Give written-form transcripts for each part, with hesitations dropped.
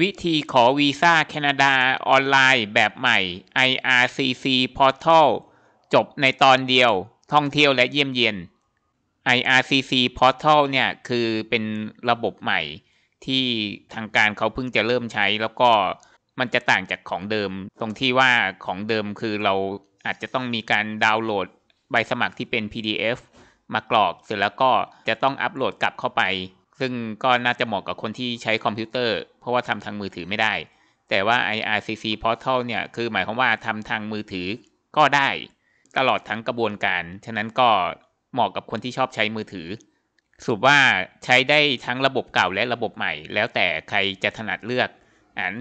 วิธีขอวีซ่าแคนาดาออนไลน์แบบใหม่ IRCC Portal จบในตอนเดียวท่องเที่ยวและเยี่ยมเยียน IRCC Portal เนี่ยคือเป็นระบบใหม่ที่ทางการเขาเพิ่งจะเริ่มใช้แล้วก็มันจะต่างจากของเดิมตรงที่ว่าของเดิมคือเราอาจจะต้องมีการดาวน์โหลดใบสมัครที่เป็น PDF มากรอกเสร็จแล้วก็จะต้องอัปโหลดกลับเข้าไปซึ่งก็น่าจะเหมาะกับคนที่ใช้คอมพิวเตอร์เพราะว่าทำทางมือถือไม่ได้แต่ว่า IRCC Portal เนี่ยคือหมายความว่าทำทางมือถือก็ได้ตลอดทั้งกระบวนการฉะนั้นก็เหมาะกับคนที่ชอบใช้มือถือสรุปว่าใช้ได้ทั้งระบบเก่าและระบบใหม่แล้วแต่ใครจะถนัดเลือก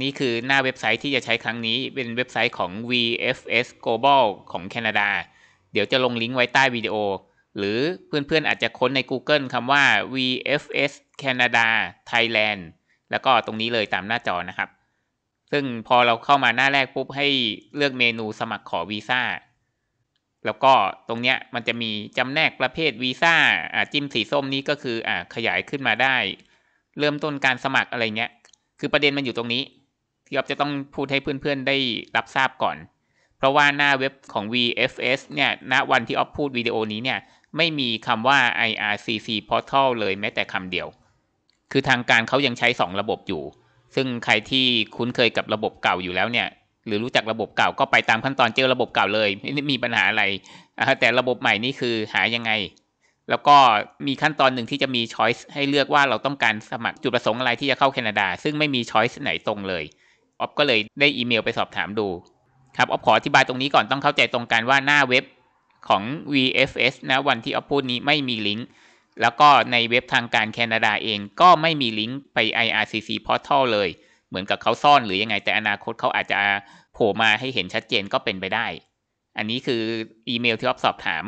นี่คือหน้าเว็บไซต์ที่จะใช้ครั้งนี้เป็นเว็บไซต์ของ VFS Global ของแคนาดาเดี๋ยวจะลงลิงก์ไว้ใต้วิดีโอหรือเพื่อนๆอาจจะค้นใน Google คำว่า VFS Canada Thailand แล้วก็ตรงนี้เลยตามหน้าจอนะครับซึ่งพอเราเข้ามาหน้าแรกปุ๊บให้เลือกเมนูสมัครขอวีซ่าแล้วก็ตรงเนี้ยมันจะมีจำแนกประเภทวีซ่าจิ้มสีส้มนี้ก็คือขยายขึ้นมาได้เริ่มต้นการสมัครอะไรเงี้ยคือประเด็นมันอยู่ตรงนี้ที่อ๊อฟจะต้องพูดให้เพื่อนๆได้รับทราบก่อนเพราะว่าหน้าเว็บของ VFS เนี่ยณวันที่อ๊อฟพูดวิดีโอนี้เนี่ยไม่มีคำว่า IRCC Portal เลยแม้แต่คำเดียวคือทางการเขายังใช้2ระบบอยู่ซึ่งใครที่คุ้นเคยกับระบบเก่าอยู่แล้วเนี่ยหรือรู้จักระบบเก่าก็ไปตามขั้นตอนเจอระบบเก่าเลยไม่มีปัญหาอะไรแต่ระบบใหม่นี่คือหายังไงแล้วก็มีขั้นตอนหนึ่งที่จะมี choice ให้เลือกว่าเราต้องการสมัครจุดประสงค์อะไรที่จะเข้าแคนาดาซึ่งไม่มี choice ไหนตรงเลยอ๊อฟก็เลยได้อีเมลไปสอบถามดูครับอ๊อฟขออธิบายตรงนี้ก่อนต้องเข้าใจตรงกันว่าหน้าเว็บของ VFS นะวันที่อ๊อฟพูดนี้ไม่มีลิงก์แล้วก็ในเว็บทางการแคนาดาเองก็ไม่มีลิงก์ไป IRCC Portal เลยเหมือนกับเขาซ่อนหรือยังไงแต่อนาคตเขาอาจจะโผล่มาให้เห็นชัดเจนก็เป็นไปได้อันนี้คืออีเมลที่อ๊อฟสอบถาม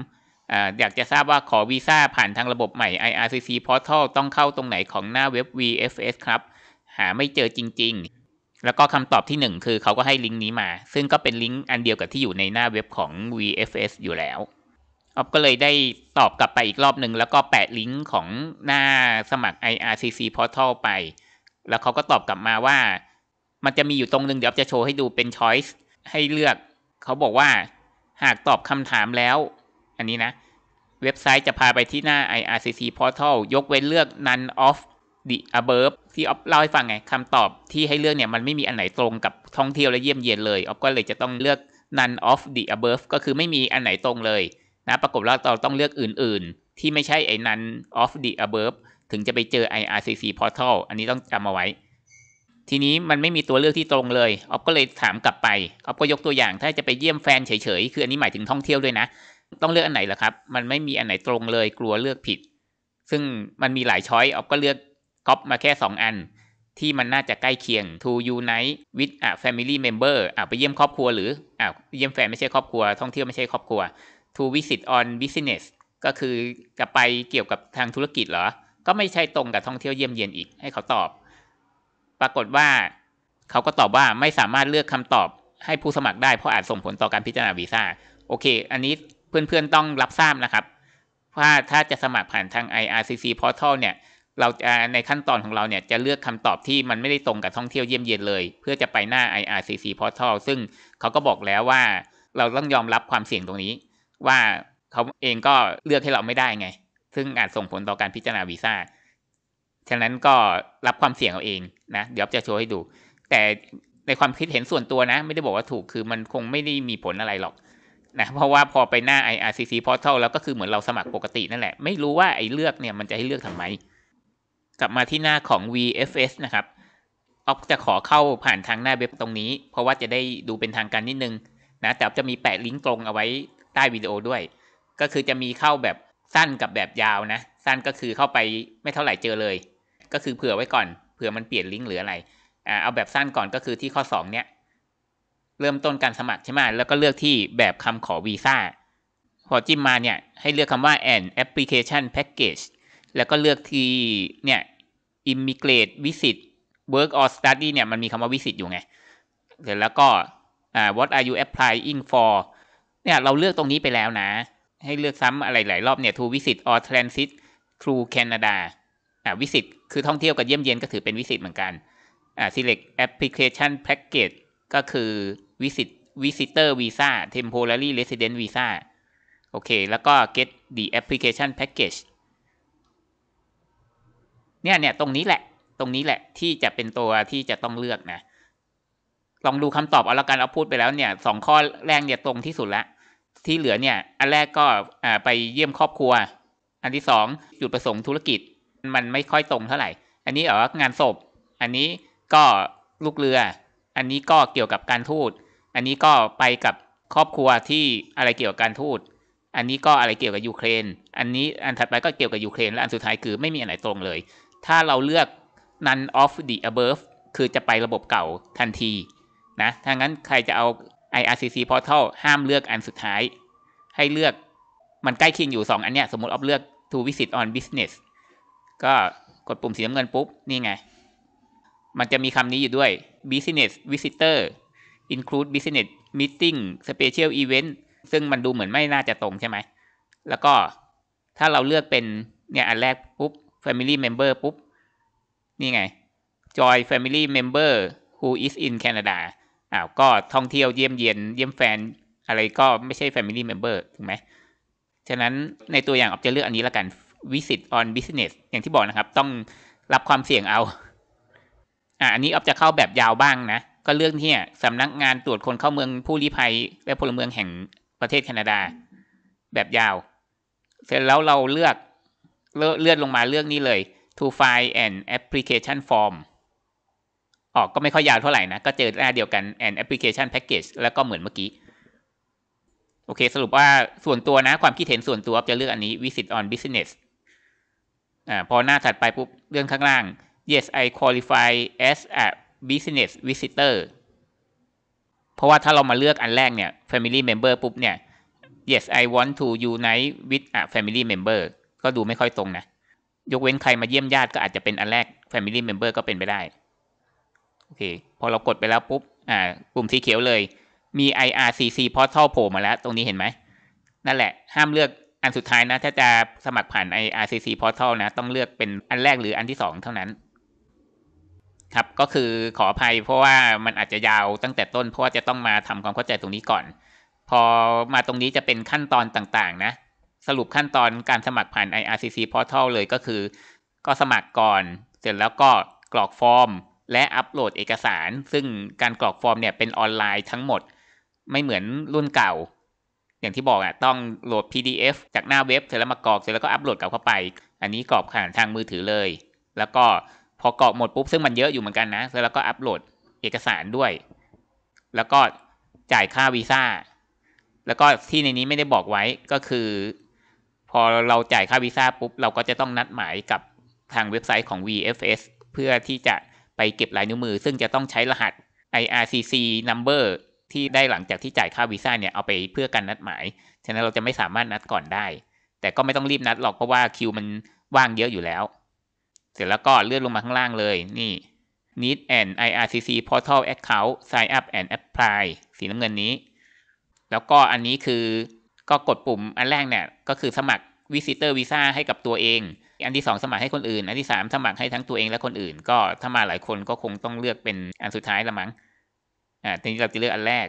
อยากจะทราบว่าขอวีซ่าผ่านทางระบบใหม่ IRCC Portal ต้องเข้าตรงไหนของหน้าเว็บ VFS ครับหาไม่เจอจริงๆแล้วก็คำตอบที่1คือเขาก็ให้ลิงก์นี้มาซึ่งก็เป็นลิงก์อันเดียวกับที่อยู่ในหน้าเว็บของ VFS อยู่แล้วอ๊อฟก็เลยได้ตอบกลับไปอีกรอบหนึ่งแล้วก็แปะลิงก์ของหน้าสมัคร IRCC Portal ไปแล้วเขาก็ตอบกลับมาว่ามันจะมีอยู่ตรงนึงเดี๋ยวจะโชว์ให้ดูเป็น choice ให้เลือกเขาบอกว่าหากตอบคำถามแล้วอันนี้นะเว็บไซต์จะพาไปที่หน้า IRCC Portal ยกเว้นเลือก none of the above ที่อ๊อฟเล่าให้ฟังไงคำตอบที่ให้เลือกเนี่ยมันไม่มีอันไหนตรงกับท่องเที่ยวและเยี่ยมเยียนเลยอ๊อฟก็เลยจะต้องเลือก none of the above ก็คือไม่มีอันไหนตรงเลยนะประกบแล้วเราต้องเลือกอื่นๆที่ไม่ใช่ไอ้ none of the aboveถึงจะไปเจอ IRCC Portal อันนี้ต้องจำเอาไว้ทีนี้มันไม่มีตัวเลือกที่ตรงเลยอ๊อฟก็เลยถามกลับไปอ๊อฟก็ยกตัวอย่างถ้าจะไปเยี่ยมแฟนเฉยๆคืออันนี้หมายถึงท่องเที่ยวด้วยนะต้องเลือกอันไหนล่ะครับมันไม่มีอันไหนตรงเลยกลัวเลือกผิดซึ่งมันมีหลายช้อยอ๊อฟก็เลือกก๊อปมาแค่2อันที่มันน่าจะใกล้เคียง to unite with a family member ไปเยี่ยมครอบครัวหรือเยี่ยมแฟนไม่ใช่ครอบครัวท่องเที่ยวไม่ใช่ครอบครัว to visit on business ก็คือจะไปเกี่ยวกับทางธุรกิจเหรอก็ไม่ใช่ตรงกับท่องเที่ยวเยี่ยมเยียนอีกให้เขาตอบปรากฏว่าเขาก็ตอบว่าไม่สามารถเลือกคำตอบให้ผู้สมัครได้เพราะอาจส่งผลต่อการพิจารณาวีซ่าโอเคอันนี้เพื่อนๆต้องรับทราบนะครับว่าถ้าจะสมัครผ่านทาง IRCC Portal เนี่ยเราจะในขั้นตอนของเราเนี่ยจะเลือกคำตอบที่มันไม่ได้ตรงกับท่องเที่ยวเยี่ยมเยียนเลยเพื่อจะไปหน้า IRCC Portal ซึ่งเขาก็บอกแล้วว่าเราต้องยอมรับความเสี่ยงตรงนี้ว่าเขาเองก็เลือกให้เราไม่ได้ไงซึ่งอาจส่งผลต่อการพิจารณาวีซ่าฉะนั้นก็รับความเสี่ยงเอาเองนะเดี๋ยวจะโชว์ให้ดูแต่ในความคิดเห็นส่วนตัวนะไม่ได้บอกว่าถูกคือมันคงไม่ได้มีผลอะไรหรอกนะเพราะว่าพอไปหน้า IRCC Portal แล้วก็คือเหมือนเราสมัครปกตินั่นแหละไม่รู้ว่าไอ้เลือกเนี่ยมันจะให้เลือกทำไมกลับมาที่หน้าของ VFS นะครับอ๊อฟจะขอเข้าผ่านทางหน้าเว็บตรงนี้เพราะว่าจะได้ดูเป็นทางการนิดนึงนะแต่อ๊อฟจะมีแปะลิงก์ตรงเอาไว้ใต้วิดีโอด้วยก็คือจะมีเข้าแบบสั้นกับแบบยาวนะสั้นก็คือเข้าไปไม่เท่าไหร่เจอเลยก็คือเผื่อไว้ก่อนเผื่อมันเปลี่ยนลิงก์หรืออะไรเอาแบบสั้นก่อนก็คือที่ข้อ2เนี่ยเริ่มต้นการสมัครใช่ไหมแล้วก็เลือกที่แบบคำขอวีซ่าพอจิ้มมาเนี่ยให้เลือกคำว่า an application package แล้วก็เลือกที่เนี่ย immigrant visit work or study เนี่ยมันมีคำว่า visit อยู่ไงเสร็จแล้วก็what are you applying for เนี่ยเราเลือกตรงนี้ไปแล้วนะให้เลือกซ้ำอะไรหลายรอบเนี่ย to visit or transit through Canada visit คือท่องเที่ยวกับเยี่ยมเยียนก็ถือเป็น visit เหมือนกัน select application package ก็คือ visitor visa temporary resident visa โอเคแล้วก็ get the application package เนี่ยตรงนี้แหละที่จะเป็นตัวที่จะต้องเลือกนะลองดูคำตอบเอาละกันเอาพูดไปแล้วเนี่ยสองข้อแรกเนี่ยตรงที่สุดละที่เหลือเนี่ยอันแรกก็ไปเยี่ยมครอบครัวอันที่สองจุดประสงค์ธุรกิจมันไม่ค่อยตรงเท่าไหร่อันนี้งานศพอันนี้ก็ลูกเรืออันนี้ก็เกี่ยวกับการทูตอันนี้ก็ไปกับครอบครัวที่อะไรเกี่ยวกับการทูตอันนี้ก็อะไรเกี่ยวกับยูเครนอันนี้อันถัดไปก็เกี่ยวกับยูเครนและอันสุดท้ายคือไม่มีอันไหนตรงเลยถ้าเราเลือก none of the above คือจะไประบบเก่าทันทีนะถ้างั้นใครจะเอา IRCC Portal ห้ามเลือกอันสุดท้ายให้เลือกมันใกล้เคียงอยู่2อันเนี้ยสมมติออฟเลือก to visit on business ก็กดปุ่มสีน้ำเงินปุ๊บนี่ไงมันจะมีคำนี้อยู่ด้วย business visitor include business meeting special event ซึ่งมันดูเหมือนไม่น่าจะตรงใช่ไหมแล้วก็ถ้าเราเลือกเป็นเนี่ยอันแรกปุ๊บ family member ปุ๊บนี่ไง join family member who is in Canada ก็ท่องเที่ยวเยี่ยมเยียนเยี่ยมแฟนอะไรก็ไม่ใช่ family member ถูกไหมฉะนั้นในตัวอย่างออฟจะเลือกอันนี้ละกัน visit on business อย่างที่บอกนะครับต้องรับความเสี่ยงเอาอันนี้ออฟจะเข้าแบบยาวบ้างนะก็เลือกที่สำนักงานตรวจคนเข้าเมืองผู้ลี้ภัยและพลเมืองแห่งประเทศแคนาดาแบบยาวเสร็จแล้วเราเลื่อนลงมาเลือกนี้เลย to file an application form ออกก็ไม่ค่อยยาวเท่าไหร่นะก็เจอหน้าเดียวกัน an application package แล้วก็เหมือนเมื่อกี้โอเคสรุปว่าส่วนตัวนะความคิดเห็นส่วนตัวจะเลือกอันนี้ visit on business พอหน้าถัดไปปุ๊บเลื่อนข้างล่าง yes I qualify as a business visitor เพราะว่าถ้าเรามาเลือกอันแรกเนี่ย family member ปุ๊บเนี่ย yes I want to unite with a family member ก็ดูไม่ค่อยตรงนะยกเว้นใครมาเยี่ยมญาติก็อาจจะเป็นอันแรก family member ก็เป็นไปได้โอเคพอเรากดไปแล้วปุ๊บปุ่มสีเขียวเลยมี IRCC Portal โผล่มาแล้วตรงนี้เห็นไหมนั่นแหละห้ามเลือกอันสุดท้ายนะถ้าจะสมัครผ่าน IRCC Portal นะต้องเลือกเป็นอันแรกหรืออันที่2เท่านั้นครับก็คือขออภัยเพราะว่ามันอาจจะยาวตั้งแต่ต้นเพราะว่าจะต้องมาทำความเข้าใจตรงนี้ก่อนพอมาตรงนี้จะเป็นขั้นตอนต่างๆนะสรุปขั้นตอนการสมัครผ่าน IRCC Portal เลยก็คือก็สมัครก่อนเสร็จแล้วก็กรอกฟอร์มและอัปโหลดเอกสารซึ่งการกรอกฟอร์มเนี่ยเป็นออนไลน์ทั้งหมดไม่เหมือนรุ่นเก่าอย่างที่บอกต้องโหลด PDF จากหน้าเว็บเสร็จแล้วมากรอกเสร็จแล้วก็อัปโหลดกลับเข้าไปอันนี้กรอกผ่านทางมือถือเลยแล้วก็พอกรอกหมดปุ๊บซึ่งมันเยอะอยู่เหมือนกันนะเสร็จแล้วก็อัปโหลดเอกสารด้วยแล้วก็จ่ายค่าวีซ่าแล้วก็ที่ในนี้ไม่ได้บอกไว้ก็คือพอเราจ่ายค่าวีซ่าปุ๊บเราก็จะต้องนัดหมายกับทางเว็บไซต์ของ VFS เพื่อที่จะไปเก็บลายนิ้วมือซึ่งจะต้องใช้รหัส IRCC numberที่ได้หลังจากที่จ่ายค่าวีซ่าเนี่ยเอาไปเพื่อการนัดหมายฉะนั้นเราจะไม่สามารถนัดก่อนได้แต่ก็ไม่ต้องรีบนัดหรอกเพราะว่าคิวมันว่างเยอะอยู่แล้วเสร็จแล้วก็เลื่อนลงมาข้างล่างเลยนี่ need an IRCC portal account sign up and apply สีน้ำเงินนี้แล้วก็อันนี้คือก็กดปุ่มอันแรกเนี่ยก็คือสมัคร visitor visa ให้กับตัวเองอันที่2สมัครให้คนอื่นอันที่3สมัครให้ทั้งตัวเองและคนอื่นก็ถ้ามาหลายคนก็คงต้องเลือกเป็นอันสุดท้ายละมั้งทีนี้เราจะเลือกอันแรก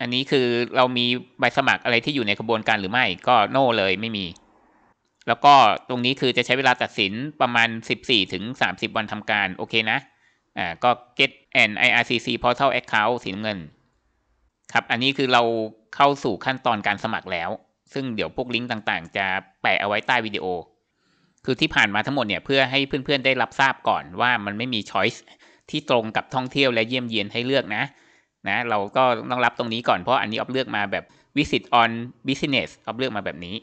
อันนี้คือเรามีใบสมัครอะไรที่อยู่ในกระบวนการหรือไม่ก็โน่เลยไม่มีแล้วก็ตรงนี้คือจะใช้เวลาตัดสินประมาณ 14-30 วันทำการโอเคนะก็ get an IRCC portal account สีน้ำเงินครับอันนี้คือเราเข้าสู่ขั้นตอนการสมัครแล้วซึ่งเดี๋ยวพวกลิงก์ต่างๆจะแปะเอาไว้ใต้วิดีโอคือที่ผ่านมาทั้งหมดเนี่ยเพื่อให้เพื่อนๆได้รับทราบก่อนว่ามันไม่มี choiceที่ตรงกับท่องเที่ยวและเยี่ยมเยียนให้เลือกนะเราก็ต้องรับตรงนี้ก่อนเพราะอันนี้ออฟเลือกมาแบบ visit on business ออฟเลือกมาแบบนี้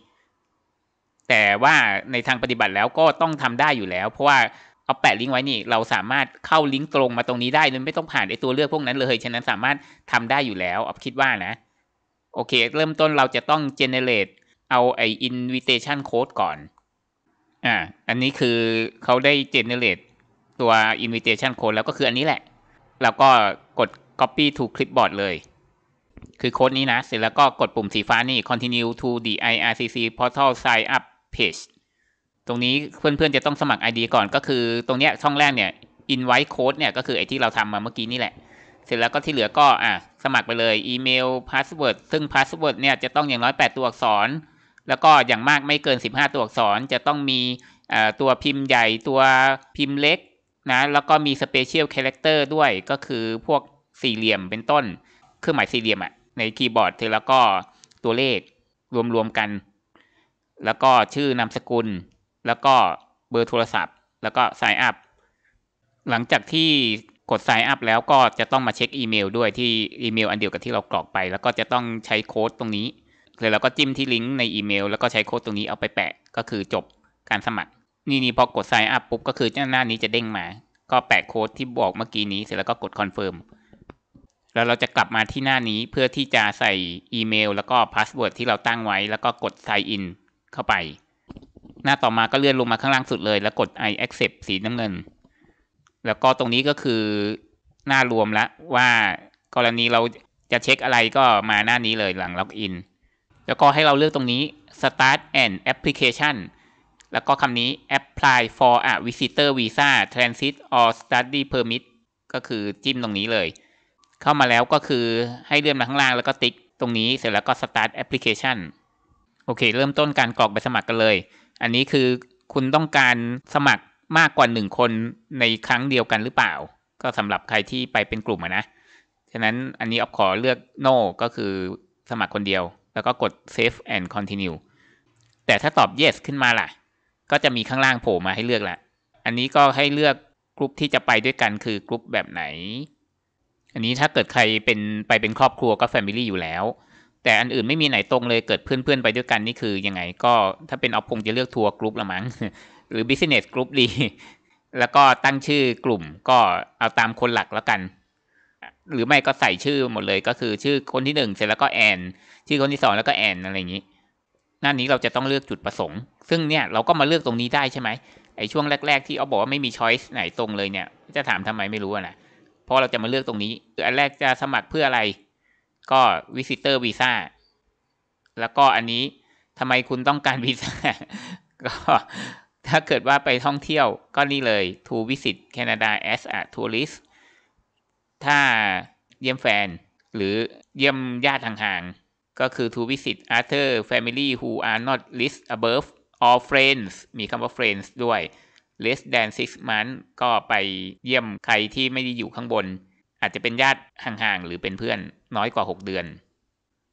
แต่ว่าในทางปฏิบัติแล้วก็ต้องทำได้อยู่แล้วเพราะว่าเอาแปะลิงก์ไว้นี่เราสามารถเข้าลิงก์ตรงมาตรงนี้ได้โดยไม่ต้องผ่านไอตัวเลือกพวกนั้นเลยฉะนั้นสามารถทำได้อยู่แล้วออฟคิดว่านะโอเคเริ่มต้นเราจะต้อง generate เอาไอ invitation code ก่อนอันนี้คือเขาได้ generateตัว invitation code แล้วก็คืออันนี้แหละแล้วก็กด copy to clipboard เลยคือโค้ดนี้นะเสร็จแล้วก็กดปุ่มสีฟ้านี่ continue to the IRCC portal sign up page ตรงนี้เพื่อนๆจะต้องสมัคร ID ก่อนก็คือตรงเนี้ยช่องแรกเนี่ย invite code เนี่ยก็คือไอ้ที่เราทำมาเมื่อกี้นี่แหละเสร็จแล้วก็ที่เหลือก็สมัครไปเลยอีเมลพาสเวิร์ดซึ่งพาสเวิร์ดเนี่ยจะต้องอย่างน้อย8ตัวอักษรแล้วก็อย่างมากไม่เกิน15ตัวอักษรจะต้องมีตัวพิมพ์ใหญ่ตัวพิมพ์เล็กนะแล้วก็มีสเปเชียลคาแรคเตอร์ด้วยก็คือพวกสี่เหลี่ยมเป็นต้นเครื่องหมายสี่เหลี่ยมในคีย์บอร์ดแล้วก็ตัวเลขรวมๆกันแล้วก็ชื่อนามสกุลแล้วก็เบอร์โทรศัพท์แล้วก็ไซน์อัพหลังจากที่กดไซน์อัพแล้วก็จะต้องมาเช็คอีเมลด้วยที่อีเมลอันเดียวกับที่เรากรอกไปแล้วก็จะต้องใช้โค้ดตรงนี้เลยแล้วก็จิ้มที่ลิงก์ในอีเมลแล้วก็ใช้โค้ดตรงนี้เอาไปแปะก็คือจบการสมัครนี่พอกดไซน์อัพปุ๊บก็คือหน้านี้จะเด้งมาก็แปะโค้ดที่บอกเมื่อกี้นี้เสร็จแล้วก็กดคอนเฟิร์มแล้วเราจะกลับมาที่หน้านี้เพื่อที่จะใส่อีเมลแล้วก็พาสเวิร์ดที่เราตั้งไว้แล้วก็กด sign in เข้าไปหน้าต่อมาก็เลื่อนลงมาข้างล่างสุดเลยแล้วกด I accept สีน้ำเงินแล้วก็ตรงนี้ก็คือหน้ารวมละว่ากรณีเราจะเช็คอะไรก็มาหน้านี้เลยหลังล็อกอินแล้วก็ให้เราเลือกตรงนี้ start an application แล้วก็คำนี้ apply for a visitor visa transit or study permit ก็คือจิ้มตรงนี้เลยเข้ามาแล้วก็คือให้เลื่อนมาข้างล่างแล้วก็ติ๊กตรงนี้เสร็จแล้วก็ start application โอเคเริ่มต้นการกรอกใบสมัครกันเลยอันนี้คือคุณต้องการสมัครมากกว่า1คนในครั้งเดียวกันหรือเปล่าก็สำหรับใครที่ไปเป็นกลุ่มนะฉะนั้นอันนี้อ๊อฟขอเลือก no ก็คือสมัครคนเดียวแล้วก็กด save and continue แต่ถ้าตอบ yes ขึ้นมาล่ะก็จะมีข้างล่างโผล่มาให้เลือกละอันนี้ก็ให้เลือกกลุ่มที่จะไปด้วยกันคือกลุ่มแบบไหนอันนี้ถ้าเกิดใครเป็นครอบครัวก็ family อยู่แล้วแต่อันอื่นไม่มีไหนตรงเลยเกิดเพื่อนๆไปด้วยกันนี่คือยังไงก็ถ้าเป็นอ๊อฟคงจะเลือกทัวร์กลุ่มละมั้งหรือ business group ดีแล้วก็ตั้งชื่อกลุ่มก็เอาตามคนหลักแล้วกันหรือไม่ก็ใส่ชื่อหมดเลยก็คือชื่อคนที่1เสร็จแล้วก็แอนชื่อคนที่2แล้วก็แอนอะไรอย่างนี้หน้านี้เราจะต้องเลือกจุดประสงค์ซึ่งเนี่ยเราก็มาเลือกตรงนี้ได้ใช่ไหมไอช่วงแรกๆที่อ๊อฟบอกว่าไม่มี choice ไหนตรงเลยเนี่ยจะถามทำไมไม่รู้นะเพราะเราจะมาเลือกตรงนี้อันแรกจะสมัครเพื่ออะไรก็ visitor visa แล้วก็อันนี้ทำไมคุณต้องการวีซ่าก็ถ้าเกิดว่าไปท่องเที่ยวก็นี่เลย to visit Canada as a tourist ถ้าเยี่ยมแฟนหรือเยี่ยมญาติห่างๆก็คือ to visit other family who are not listed above or friends มีคำว่า friends ด้วย less than 6 months ก็ไปเยี่ยมใครที่ไม่ได้อยู่ข้างบนอาจจะเป็นญาติห่างๆหรือเป็นเพื่อนน้อยกว่า6เดือน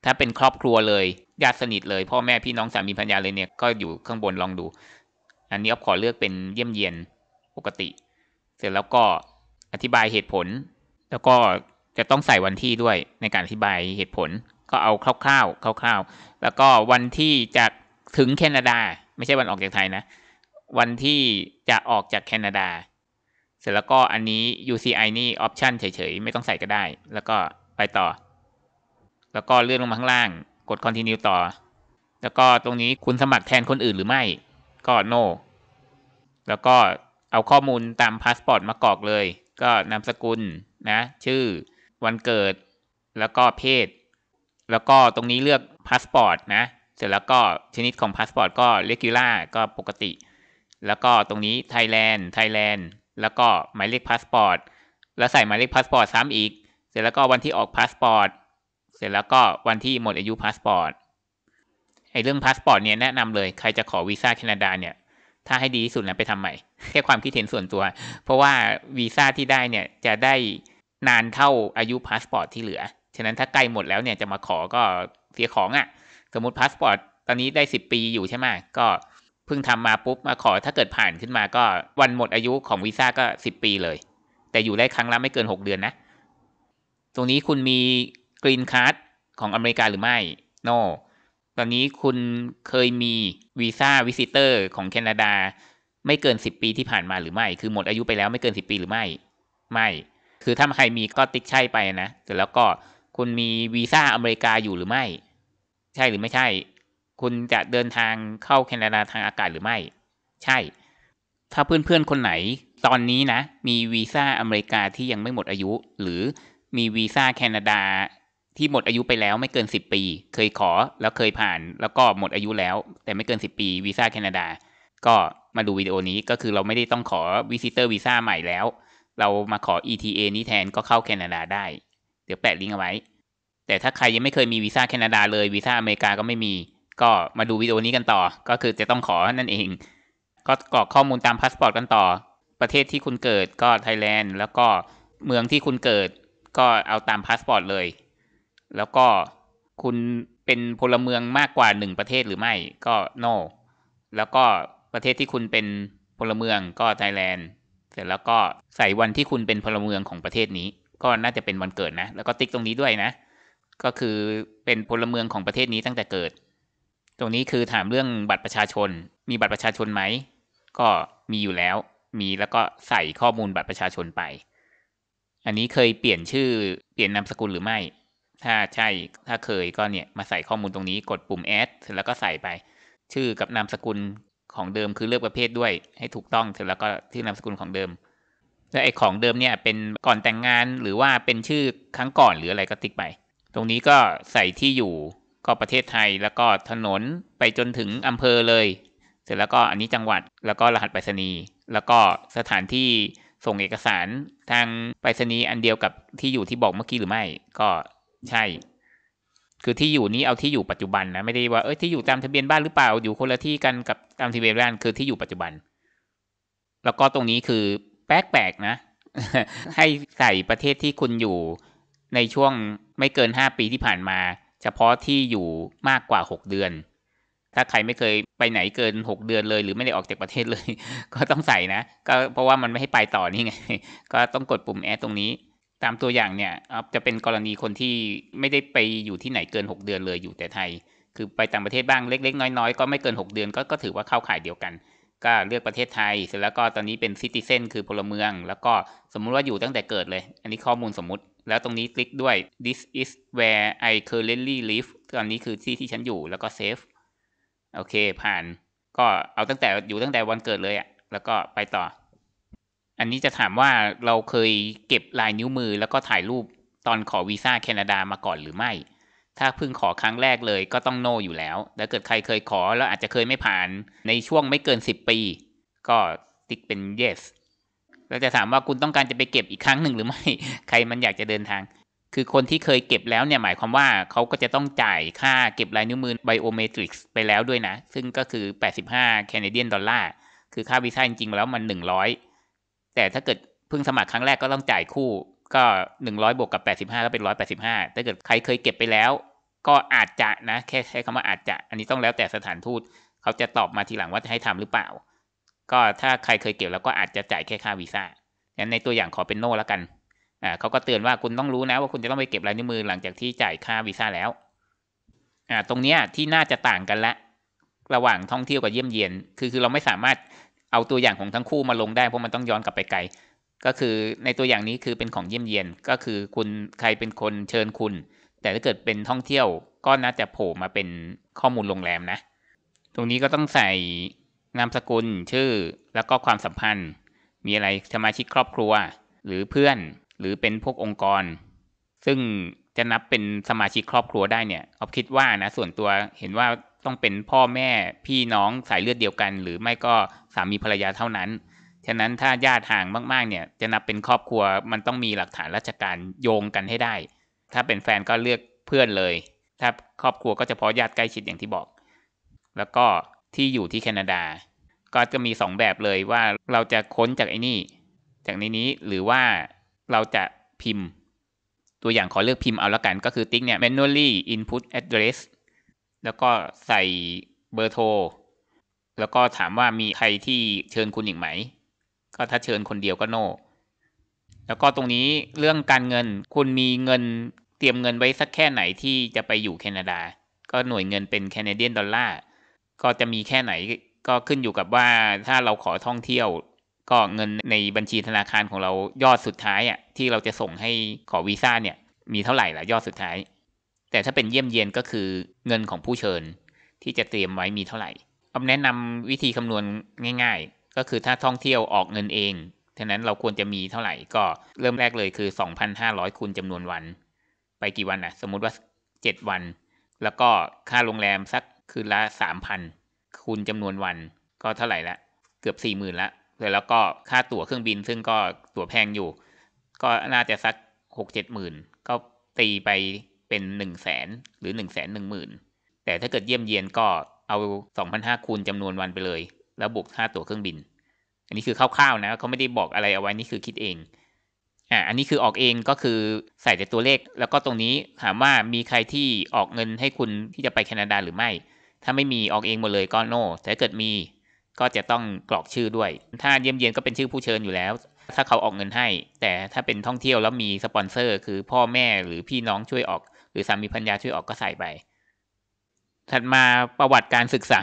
ถ้าเป็นครอบครัวเลยญาติสนิทเลยพ่อแม่พี่น้องสามีภรรยาเลยเนี่ยก็อยู่ข้างบนลองดูอันนี้อ๊อฟขอเลือกเป็นเยี่ยมเยียนปกติเสร็จแล้วก็อธิบายเหตุผลแล้วก็จะต้องใส่วันที่ด้วยในการอธิบายเหตุผลก็เอาคร่าวๆแล้วก็วันที่จะถึงแคนาดาไม่ใช่วันออกจากไทยนะวันที่จะออกจากแคนาดาเสร็จแล้วก็อันนี้ UCI นี่ออปชั่นเฉยๆไม่ต้องใส่ก็ได้แล้วก็ไปต่อแล้วก็เลื่อนลงมาข้างล่างกด continue ต่อแล้วก็ตรงนี้คุณสมัครแทนคนอื่นหรือไม่ก็ no แล้วก็เอาข้อมูลตามพาสปอร์ตมากรอกเลยก็นามสกุลนะชื่อวันเกิดแล้วก็เพศแล้วก็ตรงนี้เลือกพาสปอร์ตนะเสร็จแล้วก็ชนิดของพาสปอร์ตก็regularก็ปกติแล้วก็ตรงนี้ไทยแลนด์แล้วก็หมายเลขพาสปอร์ตแล้วใส่หมายเลขพาสปอร์ตซ้ำอีกเสร็จแล้วก็วันที่ออกพาสปอร์ตเสร็จแล้วก็วันที่หมดอายุพาสปอร์ตเรื่องพาสปอร์ตเนี่ยแนะนำเลยใครจะขอวีซ่าแคนาดาเนี่ยถ้าให้ดีที่สุดนะไปทำใหม่แค่ความคิดเห็นส่วนตัวเพราะว่าวีซ่าที่ได้เนี่ยจะได้นานเท่าอายุพาสปอร์ตที่เหลือฉะนั้นถ้าใกล้หมดแล้วเนี่ยจะมาขอก็เสียของอ่ะสมมติพาสปอร์ตตอนนี้ได้10ปีอยู่ใช่ไหมก็เพิ่งทำมาปุ๊บมาขอถ้าเกิดผ่านขึ้นมาก็วันหมดอายุของวีซ่าก็10ปีเลยแต่อยู่ได้ครั้งละไม่เกิน6เดือนนะตรงนี้คุณมีกรีนการ์ดของอเมริกาหรือไม่ noตอนนี้คุณเคยมีวีซ่าวิซิเตอร์ของแคนาดาไม่เกิน10ปีที่ผ่านมาหรือไม่คือหมดอายุไปแล้วไม่เกิน10ปีหรือไม่คือถ้าใครมีก็ติ๊กใช่ไปนะแต่แล้วก็คุณมีวีซ่าอเมริกาอยู่หรือไม่ใช่หรือไม่ใช่คุณจะเดินทางเข้าแคนาดาทางอากาศหรือไม่ใช่ถ้าเพื่อนๆคนไหนตอนนี้นะมีวีซ่าอเมริกาที่ยังไม่หมดอายุหรือมีวีซ่าแคนาดาที่หมดอายุไปแล้วไม่เกิน10ปีเคยขอแล้วเคยผ่านแล้วก็หมดอายุแล้วแต่ไม่เกิน10ปีวีซ่าแคนาดาก็มาดูวิดีโอนี้ก็คือเราไม่ได้ต้องขอวิซิเตอร์วีซ่าใหม่แล้ว เรามาขอ ETA นี้แทนก็เข้าแคนาดาได้เดี๋ยวแปะลิงก์เอาไว้แต่ถ้าใครยังไม่เคยมีวีซ่าแคนาดาเลยวีซ่าอเมริกาก็ไม่มีก็มาดูวิดีโอนี้กันต่อก็คือจะต้องขอนั่นเองก็กรอกข้อมูลตามพาสปอร์ตกันต่อประเทศที่คุณเกิดก็ไทยแลนด์แล้วก็เมืองที่คุณเกิดก็เอาตามพาสปอร์ตเลยแล้วก็คุณเป็นพลเมืองมากกว่า1ประเทศหรือไม่ก็ no แล้วก็ประเทศที่คุณเป็นพลเมืองก็ไทยแลนด์เสร็จแล้วก็ใส่วันที่คุณเป็นพลเมืองของประเทศนี้ก็น่าจะเป็นวันเกิดนะแล้วก็ติ๊กตรงนี้ด้วยนะก็คือเป็นพลเมืองของประเทศนี้ตั้งแต่เกิดตรงนี้คือถามเรื่องบัตรประชาชนมีบัตรประชาชนไหมก็มีอยู่แล้วมีแล้วก็ใส่ข้อมูลบัตรประชาชนไปอันนี้เคยเปลี่ยนชื่อเปลี่ยนนามสกุลหรือไม่ถ้าใช่ถ้าเคยก็เนี่ยมาใส่ข้อมูลตรงนี้กดปุ่ม add เสร็จแล้วก็ใส่ไปชื่อกับนามสกุลของเดิมคือเลือกประเภทด้วยให้ถูกต้องเสร็จแล้วก็ชื่อนามสกุลของเดิมและไอ้ของเดิมเนี่ยเป็นก่อนแต่งงานหรือว่าเป็นชื่อครั้งก่อนหรืออะไรก็ติ๊กไปตรงนี้ก็ใส่ที่อยู่ก็ประเทศไทยแล้วก็ถนนไปจนถึงอำเภอเลยเสร็จแล้วก็อันนี้จังหวัดแล้วก็รหัสไปรษณีย์แล้วก็สถานที่ส่งเอกสารทางไปรษณีย์อันเดียวกับที่อยู่ที่บอกเมื่อกี้หรือไม่ก็ใช่คือที่อยู่นี้เอาที่อยู่ปัจจุบันนะไม่ได้ว่าที่อยู่ตามทะเบียนบ้านหรือเปล่าอยู่คนละที่กันกับตามทะเบียนบ้านคือที่อยู่ปัจจุบันแล้วก็ตรงนี้คือแปลกๆนะ ให้ใส่ประเทศที่คุณอยู่ในช่วงไม่เกิน5 ปีที่ผ่านมาเฉพาะที่อยู่มากกว่า6 เดือนถ้าใครไม่เคยไปไหนเกิน6 เดือนเลยหรือไม่ได้ออกจากประเทศเลย ก็ต้องใส่นะก็เพราะว่ามันไม่ให้ไปต่อนี่ไง ก็ต้องกดปุ่ม add ตรงนี้ตามตัวอย่างเนี่ยจะเป็นกรณีคนที่ไม่ได้ไปอยู่ที่ไหนเกิน6 เดือนเลยอยู่แต่ไทยคือไปต่างประเทศบ้างเล็กๆน้อยๆก็ไม่เกิน6 เดือนก็ถือว่าเข้าข่ายเดียวกันก็เลือกประเทศไทยเสร็จแล้วก็ตอนนี้เป็นซิติเซนคือพลเมืองแล้วก็สมมุติว่าอยู่ตั้งแต่เกิดเลยอันนี้ข้อมูลสมมุติแล้วตรงนี้คลิกด้วย this is where I currently live ตอนนี้คือที่ที่ฉันอยู่แล้วก็ save โอเคผ่านก็เอาตั้งแต่อยู่ตั้งแต่วันเกิดเลยอ่ะแล้วก็ไปต่ออันนี้จะถามว่าเราเคยเก็บลายนิ้วมือแล้วก็ถ่ายรูปตอนขอวีซ่าแคนาดามาก่อนหรือไม่ถ้าเพิ่งขอครั้งแรกเลยก็ต้องโนอยู่แล้วถ้าเกิดใครเคยขอแล้วอาจจะเคยไม่ผ่านในช่วงไม่เกิน10 ปีก็ติ๊กเป็น yes แล้วจะถามว่าคุณต้องการจะไปเก็บอีกครั้งหนึ่งหรือไม่ ใครมันอยากจะเดินทางคือคนที่เคยเก็บแล้วเนี่ยหมายความว่าเขาก็จะต้องจ่ายค่าเก็บลายนิ้วมือ biometrics ไปแล้วด้วยนะซึ่งก็คือ85 Canadian dollar คือค่าวีซ่าจริงๆแล้วมัน100แต่ถ้าเกิดเพิ่งสมัครครั้งแรกก็ต้องจ่ายคู่ก็100บวกกับ85ก็เป็น185ถ้าเกิดใครเคยเก็บไปแล้วก็อาจจะนะแค่ใช้คำว่าอาจจะอันนี้ต้องแล้วแต่สถานทูตเขาจะตอบมาทีหลังว่าจะให้ทำหรือเปล่าก็ถ้าใครเคยเก็บแล้วก็อาจจะจ่ายแค่ค่าวีซ่างั้นในตัวอย่างขอเป็นโน่แล้วกันเขาก็เตือนว่าคุณต้องรู้นะว่าคุณจะต้องไปเก็บลายนิ้วมือหลังจากที่จ่ายค่าวีซ่าแล้วตรงเนี้ยที่น่าจะต่างกันละระหว่างท่องเที่ยวกับเยี่ยมเยียนคือเราไม่สามารถเอาตัวอย่างของทั้งคู่มาลงได้เพราะมันต้องย้อนกลับไปไกลก็คือในตัวอย่างนี้คือเป็นของเยี่ยมเยียนก็คือคุณใครเป็นคนเชิญคุณแต่ถ้าเกิดเป็นท่องเที่ยวก็น่าจะโผล่มาเป็นข้อมูลโรงแรมนะตรงนี้ก็ต้องใส่นามสกุลชื่อแล้วก็ความสัมพันธ์มีอะไรสมาชิกครอบครัวหรือเพื่อนหรือเป็นพวกองค์กรซึ่งจะนับเป็นสมาชิกครอบครัวได้เนี่ยอ๊อฟคิดว่านะส่วนตัวเห็นว่าต้องเป็นพ่อแม่พี่น้องสายเลือดเดียวกันหรือไม่ก็สามีภรรยาเท่านั้นฉะนั้นถ้าญาติห่างมากๆเนี่ยจะนับเป็นครอบครัวมันต้องมีหลักฐานราชการโยงกันให้ได้ถ้าเป็นแฟนก็เลือกเพื่อนเลยถ้าครอบครัวก็เฉพาะญาติใกล้ชิดอย่างที่บอกแล้วก็ที่อยู่ที่แคนาดาก็จะมี2แบบเลยว่าเราจะค้นจากไอ้นี่จากนี้หรือว่าเราจะพิมพ์ตัวอย่างขอเลือกพิมพ์เอาละกันก็คือติ๊กเนี่ย manually input addressแล้วก็ใส่เบอร์โทรแล้วก็ถามว่ามีใครที่เชิญคุณอีกไหมก็ถ้าเชิญคนเดียวก็โนแล้วก็ตรงนี้เรื่องการเงินคุณมีเงินเตรียมเงินไว้สักแค่ไหนที่จะไปอยู่แคนาดาก็หน่วยเงินเป็น Canadian Dollar ก็จะมีแค่ไหนก็ขึ้นอยู่กับว่าถ้าเราขอท่องเที่ยวก็เงินในบัญชีธนาคารของเรายอดสุดท้ายอ่ะที่เราจะส่งให้ขอวีซ่าเนี่ยมีเท่าไหร่ล่ะยอดสุดท้ายแต่ถ้าเป็นเยี่ยมเยียนก็คือเงินของผู้เชิญที่จะเตรียมไว้มีเท่าไหร่ผมแนะนำวิธีคำนวณง่ายๆก็คือถ้าท่องเที่ยวออกเงินเองฉะนั้นเราควรจะมีเท่าไหร่ก็เริ่มแรกเลยคือ 2,500 คูณจำนวนวันไปกี่วันนะสมมุติว่า7วันแล้วก็ค่าโรงแรมสักคืนละ 3,000 คูณจำนวนวันก็เท่าไหร่ละเกือบ 40,000 ละ แล้วก็ค่าตั๋วเครื่องบินซึ่งก็ตั๋วแพงอยู่ก็น่าจะสัก 6-7 หมื่นก็ตีไปเป็น100,000หรือ110,000แต่ถ้าเกิดเยี่ยมเยียนก็เอา 2,500 คูณจำนวนวันไปเลยแล้วบวกค่าตั๋วเครื่องบินอันนี้คือคร่าวๆนะเขาไม่ได้บอกอะไรเอาไว้นี่คือคิดเองอันนี้คือออกเองก็คือใส่แต่ตัวเลขแล้วก็ตรงนี้ถามว่ามีใครที่ออกเงินให้คุณที่จะไปแคนาดาหรือไม่ถ้าไม่มีออกเองหมดเลยก็โน่แต่ถ้าเกิดมีก็จะต้องกรอกชื่อด้วยถ้าเยี่ยมเยียนก็เป็นชื่อผู้เชิญอยู่แล้วถ้าเขาออกเงินให้แต่ถ้าเป็นท่องเที่ยวแล้วมีสปอนเซอร์คือพ่อแม่หรือพี่น้องช่วยออกหรือสามีภรรยาช่วยออกก็ใส่ไปถัดมาประวัติการศึกษา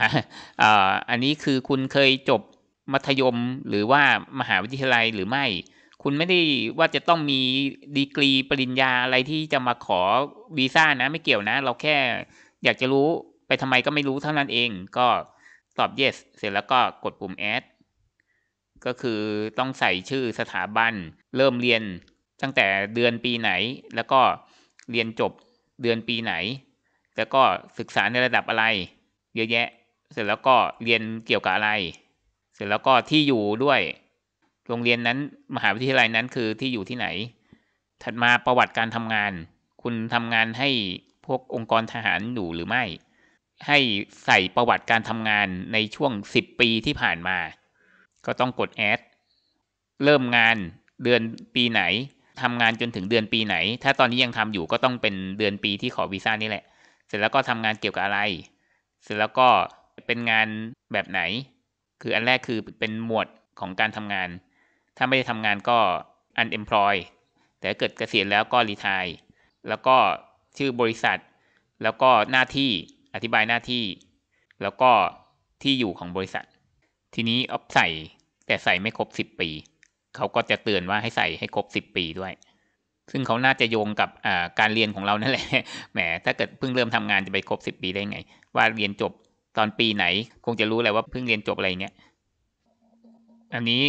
อันนี้คือคุณเคยจบมัธยมหรือว่ามหาวิทยาลัยหรือไม่คุณไม่ได้ว่าจะต้องมีดีกรีปริญญาอะไรที่จะมาขอวีซ่านะไม่เกี่ยวนะเราแค่อยากจะรู้ไปทำไมก็ไม่รู้เท่านั้นเองก็ตอบ yes เสร็จแล้วก็กดปุ่ม add ก็คือต้องใส่ชื่อสถาบันเริ่มเรียนตั้งแต่เดือนปีไหนแล้วก็เรียนจบเดือนปีไหนแล้วก็ศึกษาในระดับอะไรเยอะแยะเสร็จแล้วก็เรียนเกี่ยวกับอะไรเสร็จแล้วก็ที่อยู่ด้วยโรงเรียนนั้นมหาวิทยาลัยนั้นคือที่อยู่ที่ไหนถัดมาประวัติการทำงานคุณทำงานให้พวกองค์กรทหารอยู่หรือไม่ให้ใส่ประวัติการทำงานในช่วง10ปีที่ผ่านมาก็ต้องกด add เริ่มงานเดือนปีไหนทำงานจนถึงเดือนปีไหนถ้าตอนนี้ยังทำอยู่ก็ต้องเป็นเดือนปีที่ขอวีซ่านี่แหละเสร็จแล้วก็ทำงานเกี่ยวกับอะไรเสร็จแล้วก็เป็นงานแบบไหนคืออันแรกคือเป็นหมวดของการทำงานถ้าไม่ได้ทำงานก็ unemployed แต่เกิดเกษียณแล้วก็ retire แล้วก็ชื่อบริษัทแล้วก็หน้าที่อธิบายหน้าที่แล้วก็ที่อยู่ของบริษัททีนี้เอาใส่แต่ใส่ไม่ครบ10ปีเขาก็จะเตือนว่าให้ใส่ให้ครบ10ปีด้วยซึ่งเขาน่าจะโยงกับการเรียนของเรานั่นแหละแหมถ้าเกิดเพิ่งเริ่มทำงานจะไปครบ10ปีได้ไงว่าเรียนจบตอนปีไหนคงจะรู้แหละว่าเพิ่งเรียนจบอะไรเนี้ยอันนี้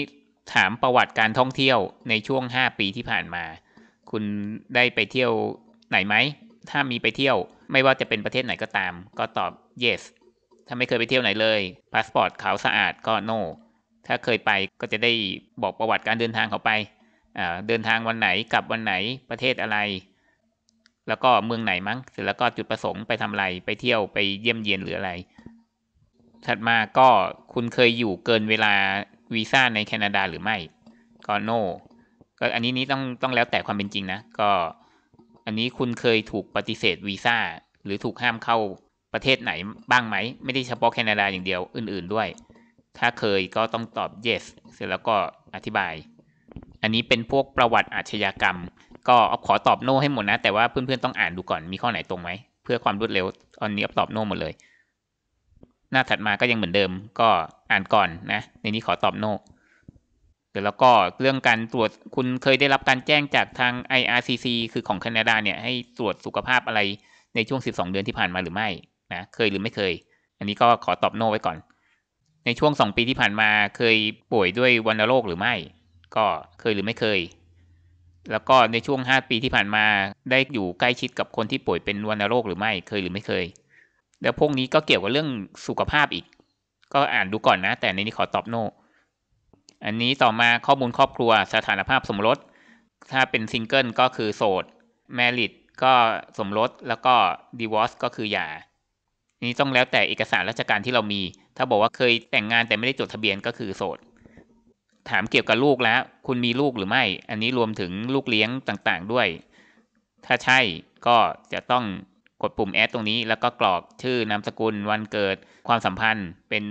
ถามประวัติการท่องเที่ยวในช่วง5ปีที่ผ่านมาคุณได้ไปเที่ยวไหนไหมถ้ามีไปเที่ยวไม่ว่าจะเป็นประเทศไหนก็ตามก็ตอบ yes ถ้าไม่เคยไปเที่ยวไหนเลยพาสปอร์ตขาวสะอาดก็ no ถ้าเคยไปก็จะได้บอกประวัติการเดินทางเขาไปเดินทางวันไหนกลับวันไหนประเทศอะไรแล้วก็เมืองไหนมั้งเสร็จแล้วก็จุดประสงค์ไปทำอะไรไปเที่ยวไปเยี่ยมเยียนหรืออะไรถัดมาก็คุณเคยอยู่เกินเวลาวีซ่าในแคนาดาหรือไม่ก็ no ก็อันนี้ต้องแล้วแต่ความเป็นจริงนะก็อันนี้คุณเคยถูกปฏิเสธวีซ่าหรือถูกห้ามเข้าประเทศไหนบ้างไหมไม่ได้เฉพาะแคนาดาอย่างเดียวอื่นๆด้วยถ้าเคยก็ต้องตอบ yes เสร็จแล้วก็อธิบายอันนี้เป็นพวกประวัติอาชญากรรมก็ขอตอบ no ให้หมดนะแต่ว่าเพื่อนๆต้องอ่านดูก่อนมีข้อไหนตรงไหมเพื่อความรวดเร็วอันนี้ตอบ no หมดเลยหน้าถัดมาก็ยังเหมือนเดิมก็อ่านก่อนนะในนี้ขอตอบ no เดี๋ยวแล้วก็เรื่องการตรวจคุณเคยได้รับการแจ้งจากทาง IRCC คือของแคนาดาเนี่ยให้ตรวจสุขภาพอะไรในช่วง12เดือนที่ผ่านมาหรือไม่นะเคยหรือไม่เคยอันนี้ก็ขอตอบ no ไว้ก่อนในช่วง2ปีที่ผ่านมาเคยป่วยด้วยวัณโรคหรือไม่ก็เคยหรือไม่เคยแล้วก็ในช่วง5ปีที่ผ่านมาได้อยู่ใกล้ชิดกับคนที่ป่วยเป็นวัณโรคหรือไม่เคยหรือไม่เคยแล้วพวกนี้ก็เกี่ยวกับเรื่องสุขภาพอีกก็อ่านดูก่อนนะแต่ในนี้ขอตอบโนอันนี้ต่อมาข้อมูลครอบครัวสถานภาพสมรสถ้าเป็นซิงเกิลก็คือโสดแมริดก็สมรสแล้วก็ดิวอร์สก็คือหย่านี้ต้องแล้วแต่เอกสารราชการที่เรามีถ้าบอกว่าเคยแต่งงานแต่ไม่ได้จดทะเบียนก็คือโสดถามเกี่ยวกับลูกแล้วคุณมีลูกหรือไม่อันนี้รวมถึงลูกเลี้ยงต่างๆด้วยถ้าใช่ก็จะต้องกดปุ่ม add ตรงนี้แล้วก็กรอกชื่อนามสกุลวันเกิดความสัมพันธ์เป็น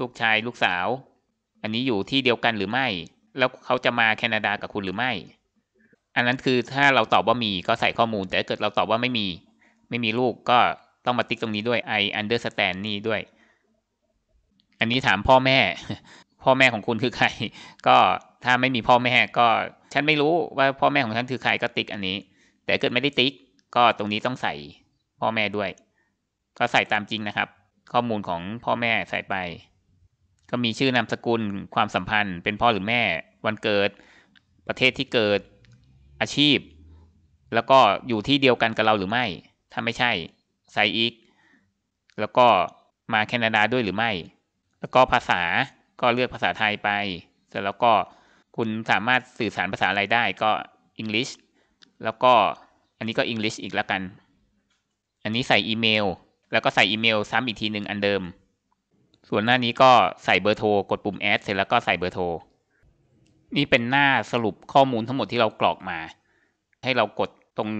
ลูกชายลูกสาวอันนี้อยู่ที่เดียวกันหรือไม่แล้วเขาจะมาแคนาดากับคุณหรือไม่อันนั้นคือถ้าเราตอบว่ามีก็ใส่ข้อมูลแต่ถ้าเกิดเราตอบว่าไม่มีลูกก็ต้องมาติ๊กตรงนี้ด้วย I understand นี่ด้วยอันนี้ถามพ่อแม่พ่อแม่ของคุณคือใครก็ถ้าไม่มีพ่อแม่ก็ฉันไม่รู้ว่าพ่อแม่ของฉันคือใครก็ติ๊กอันนี้แต่เกิดไม่ได้ติ๊กก็ตรงนี้ต้องใส่พ่อแม่ด้วยก็ใส่ตามจริงนะครับข้อมูลของพ่อแม่ใส่ไปก็มีชื่อนามสกุลความสัมพันธ์เป็นพ่อหรือแม่วันเกิดประเทศที่เกิดอาชีพแล้วก็อยู่ที่เดียวกันกับเราหรือไม่ถ้าไม่ใช่ใส่อีกแล้วก็มาแคนาดาด้วยหรือไม่แล้วก็ภาษาก็เลือกภาษาไทยไป เสร็จแล้วก็คุณสามารถสื่อสารภาษาอะไรได้ก็ English แล้วก็อันนี้ก็ English อีกแล้วกันอันนี้ใส่อีเมลแล้วก็ใส่อีเมลซ้ำอีกทีหนึ่งอันเดิมส่วนหน้านี้ก็ใส่เบอร์โทรกดปุ่ม Add เสร็จแล้วก็ใส่เบอร์โทรนี่เป็นหน้าสรุปข้อมูลทั้งหมดที่เรากรอกมาให้เรากดตรง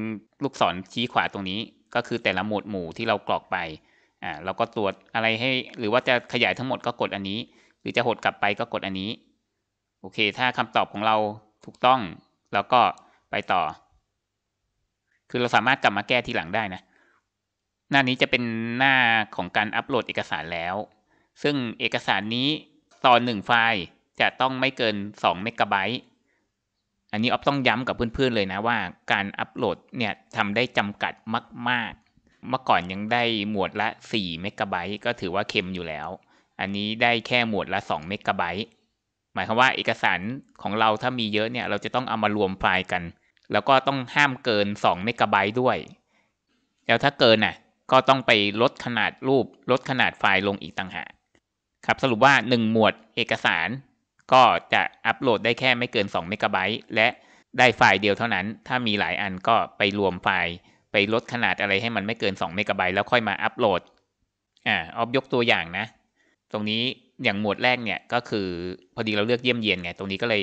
ลูกศรชี้ขวาตรงนี้ก็คือแต่ละหมวดหมู่ที่เรากรอกไปเราก็ตรวจอะไรให้หรือว่าจะขยายทั้งหมดก็กดอันนี้หรือจะหดกลับไปก็กดอันนี้โอเคถ้าคำตอบของเราถูกต้องเราก็ไปต่อคือเราสามารถกลับมาแก้ทีหลังได้นะหน้านี้จะเป็นหน้าของการอัปโหลดเอกสารแล้วซึ่งเอกสารนี้ต่อ1ไฟล์จะต้องไม่เกิน2เมกะไบต์อันนี้ออฟต้องย้ำกับเพื่อนๆเลยนะว่าการอัปโหลดเนี่ยทำได้จำกัดมากๆเมื่อก่อนยังได้หมวดละ4เมกะไบต์ก็ถือว่าเค็มอยู่แล้วอันนี้ได้แค่หมวดละ2เมกะไบต์หมายความว่าเอกสารของเราถ้ามีเยอะเนี่ยเราจะต้องเอามารวมไฟล์กันแล้วก็ต้องห้ามเกิน2เมกะไบต์ด้วยแล้วถ้าเกินน่ะก็ต้องไปลดขนาดรูปลดขนาดไฟล์ลงอีกต่างหากครับสรุปว่า1หมวดเอกสารก็จะอัปโหลดได้แค่ไม่เกิน2เมกะไบต์และได้ไฟล์เดียวเท่านั้นถ้ามีหลายอันก็ไปรวมไฟล์ไปลดขนาดอะไรให้มันไม่เกิน2เมกะไบต์แล้วค่อยมาอัปโหลดออฟยกตัวอย่างนะตรงนี้อย่างหมวดแรกเนี่ยก็คือพอดีเราเลือกเยี่ยมเยียนไงตรงนี้ก็เลย